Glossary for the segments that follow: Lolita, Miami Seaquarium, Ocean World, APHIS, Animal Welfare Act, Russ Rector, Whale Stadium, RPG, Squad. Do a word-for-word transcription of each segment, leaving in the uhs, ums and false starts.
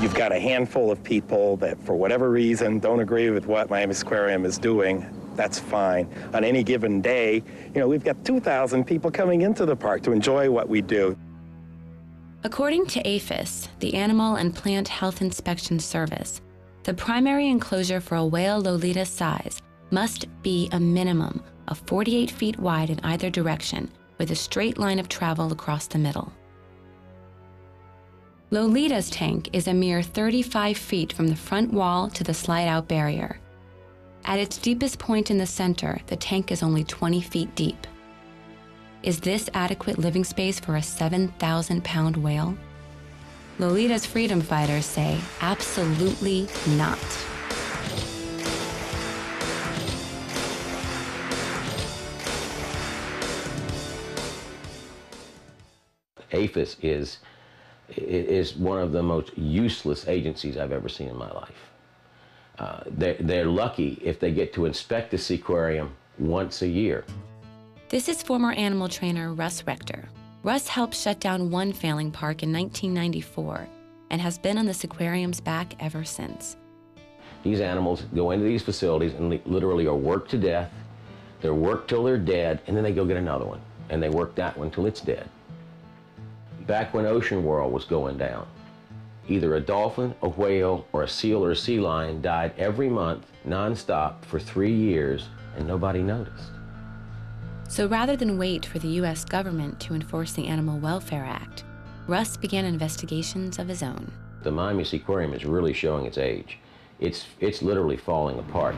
You've got a handful of people that, for whatever reason, don't agree with what Miami Seaquarium is doing. That's fine. On any given day, you know, we've got two thousand people coming into the park to enjoy what we do. According to APHIS, the Animal and Plant Health Inspection Service, the primary enclosure for a whale Lolita size must be a minimum of forty-eight feet wide in either direction, with a straight line of travel across the middle. Lolita's tank is a mere thirty-five feet from the front wall to the slide-out barrier. At its deepest point in the center, the tank is only twenty feet deep. Is this adequate living space for a seven thousand pound whale? Lolita's freedom fighters say absolutely not. APHIS is, is one of the most useless agencies I've ever seen in my life. Uh, they're, they're lucky if they get to inspect the Seaquarium once a year. This is former animal trainer Russ Rector. Russ helped shut down one failing park in nineteen ninety-four and has been on the Seaquarium's back ever since. These animals go into these facilities and literally are worked to death. They're worked till they're dead, and then they go get another one, and they work that one till it's dead. Back when Ocean World was going down, either a dolphin, a whale, or a seal or a sea lion died every month, nonstop, for three years, and nobody noticed. So rather than wait for the U S government to enforce the Animal Welfare Act, Russ began investigations of his own. The Miami Seaquarium is really showing its age. It's, it's literally falling apart.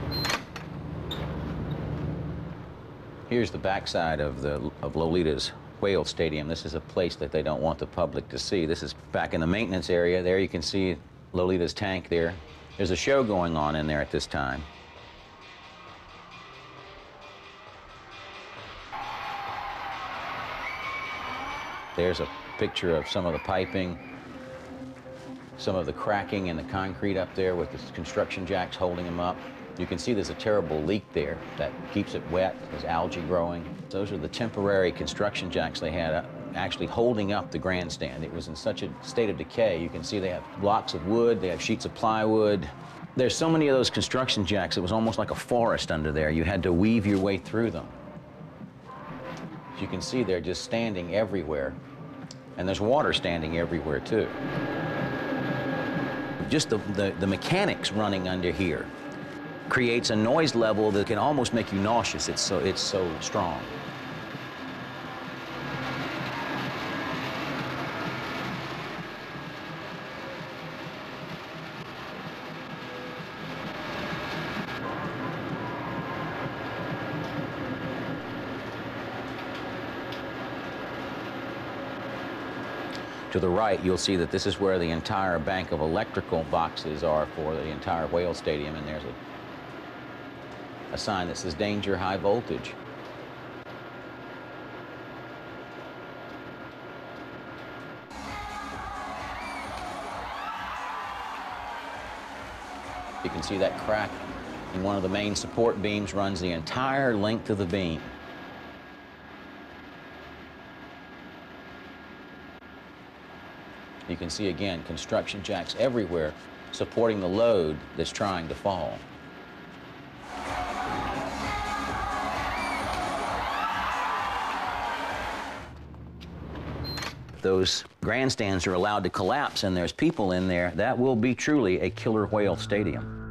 Here's the backside of, the, of Lolita's Whale Stadium. This is a place that they don't want the public to see. This is back in the maintenance area. There you can see Lolita's tank there. There's a show going on in there at this time. There's a picture of some of the piping, some of the cracking in the concrete up there with the construction jacks holding them up. You can see there's a terrible leak there that keeps it wet. There's algae growing. Those are the temporary construction jacks they had up, actually holding up the grandstand. It was in such a state of decay. You can see they have blocks of wood, they have sheets of plywood. There's so many of those construction jacks, it was almost like a forest under there. You had to weave your way through them. As you can see, they're just standing everywhere. And there's water standing everywhere, too. Just the, the, the mechanics running under here creates a noise level that can almost make you nauseous. It's so, it's so strong. To the right, you'll see that this is where the entire bank of electrical boxes are for the entire Whale Stadium, and there's a A sign that says danger high voltage. You can see that crack in one of the main support beams runs the entire length of the beam. You can see again construction jacks everywhere supporting the load that's trying to fall. Those grandstands are allowed to collapse and there's people in there, that will be truly a killer whale stadium.